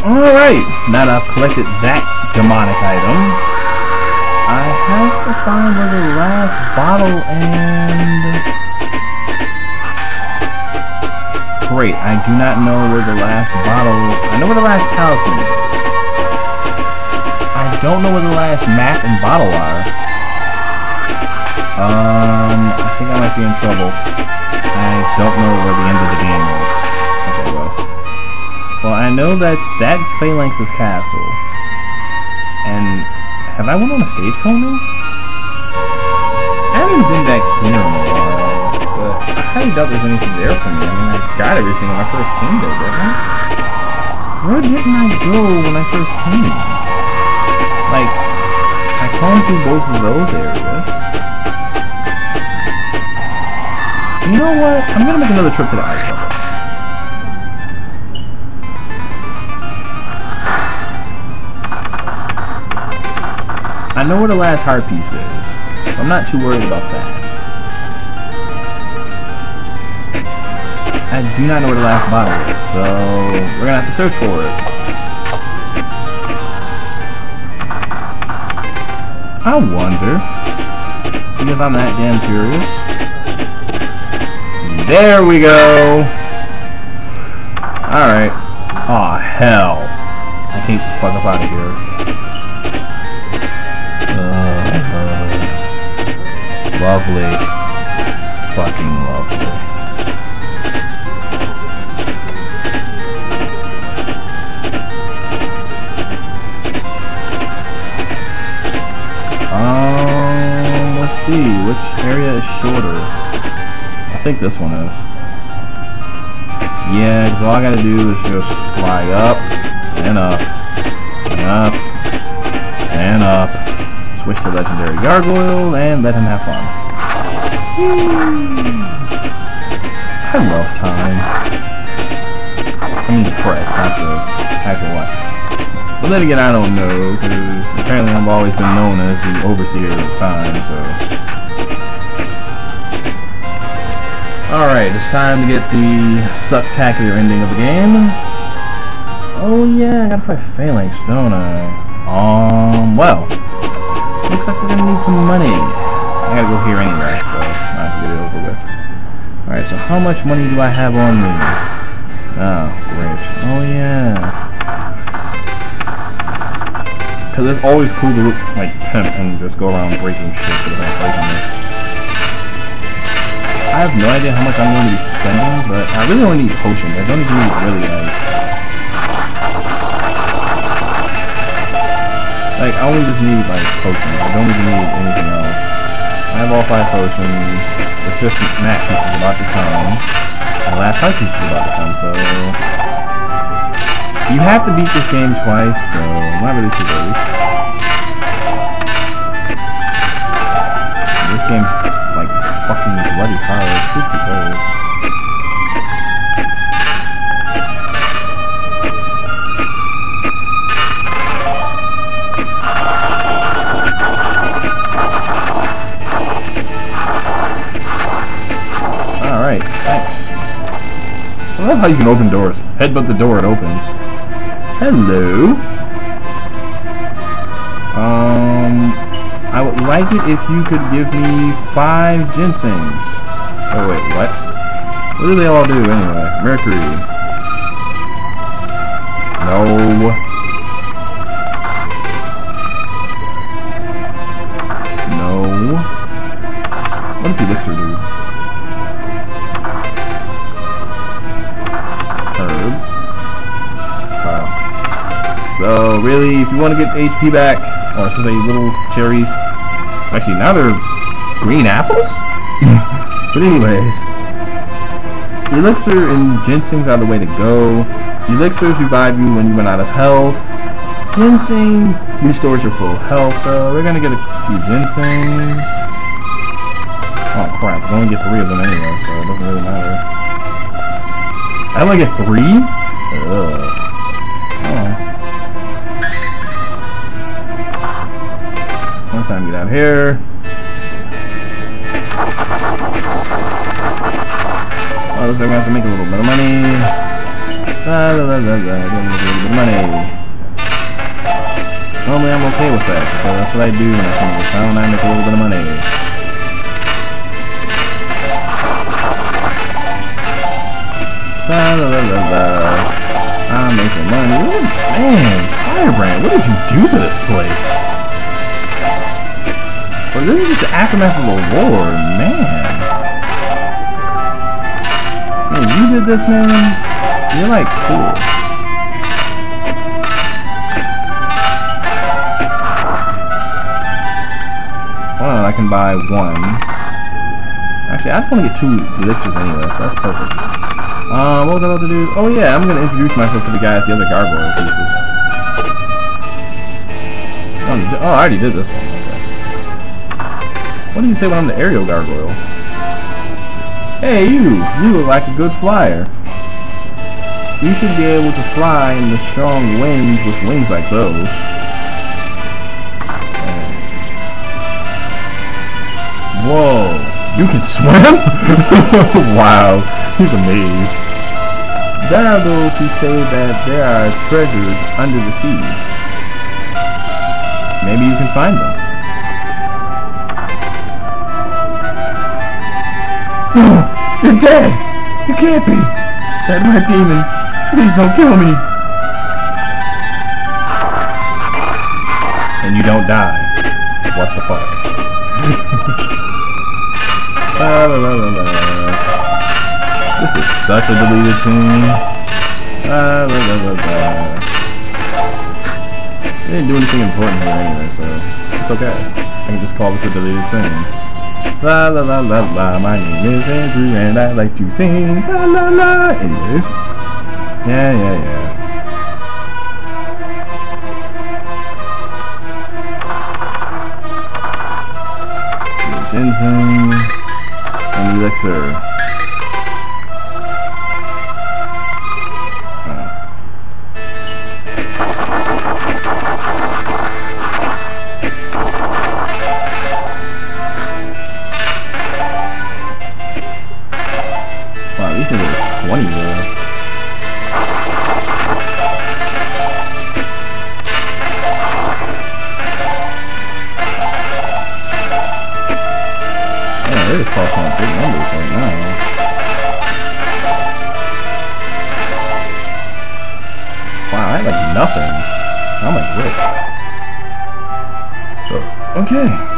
Alright, now that I've collected that demonic item, I have to find where the last bottle and... Great, I do not know where the last bottle... I know where the last talisman is. I don't know where the last map and bottle are. I think I might be in trouble. I don't know where the end of the game is. Okay, well, I know that that's Phalanx's castle. And have I went on a stage combing? I haven't been back here in a while, but I highly doubt there's anything there for me. I mean, I got everything when I first came there, didn't I? Where didn't I go when I first came? Like, I combed through both of those areas. You know what? I'm gonna make another trip to the ice level. I know where the last heart piece is. I'm not too worried about that. I do not know where the last bottle is, so we're gonna have to search for it. I wonder, because I'm that damn curious. There we go! Alright. Aw, hell. I can't fuck up out of here. Lovely. Fucking lovely. Let's see, which area is shorter? I think this one is. Yeah, because all I gotta do is just fly up, and up, and up, and up. Switch to Legendary Gargoyle, and let him have fun. I love time. I mean, depressed, not the what. But then again, I don't know, because apparently I've always been known as the Overseer of Time, so... Alright, it's time to get the sucktacular ending of the game. Oh yeah, I gotta fight Phalanx, don't I? Well... Looks like we're gonna need some money. I gotta go here anyway, so I have to get it over with. Alright, so how much money do I have on me? Oh, great. Oh, yeah. Because it's always cool to look like pimp and just go around breaking shit for the whole place on it. I have no idea how much I'm going to be spending, but I really only need potions. I don't even need really like, I only just need, like, potions. I don't even need anything else. I have all 5 potions. The 5th map piece is about to come. The last heart piece is about to come, so... You have to beat this game twice, so I'm not really too worried. This game's, like, fucking bloody power. It's just the old. I love how you can open doors. Headbutt the door, it opens. Hello. I would like it if you could give me 5 ginsengs. Oh wait, what? What do they all do anyway? Mercury. No. No. What does elixir do? So really, if you want to get HP back, or since they little cherries, actually now they're green apples. But anyways, elixir and ginsengs are the way to go. Elixirs revive you when you run out of health. Ginseng restores your full health. So we're gonna get a few ginsengs. Oh crap! I only get 3 of them anyway, so it doesn't really matter. I only get 3. Ugh. Time to get out of here. Oh, looks like we have to make a little bit of money. Money. Normally I'm okay with that, because that's what I do when I come to town, I make a little bit of money. I'm making money. Ooh, man, Firebrand, what did you do to this place? Well, this is just the aftermath of a war, man. Man, you did this, man? You're like cool. I can buy one. Actually, I just want to get 2 elixirs anyway, so that's perfect. What was I about to do? Oh yeah, I'm going to introduce myself to the guys, the other gargoyle pieces. Oh, I already did this one. Okay. What did you say when I'm the aerial gargoyle? Hey, you look like a good flyer. You should be able to fly in the strong winds with wings like those. Whoa, you can swim? Wow, he's amazed. There are those who say that there are treasures under the sea. Maybe you can find them. No, you're dead! You can't be! That red demon, please don't kill me! And you don't die. What the fuck? This is such a deleted scene. They didn't do anything important here anyway, so it's okay. I can just call this a deleted scene. La la la la la. My name is Andrew and I like to sing. La la la. Anyways, yeah. Ginseng. Elixir. Wow, these things are 20 more. They just cost some big numbers right now. Wow, I had like nothing. I'm like rich. So, okay.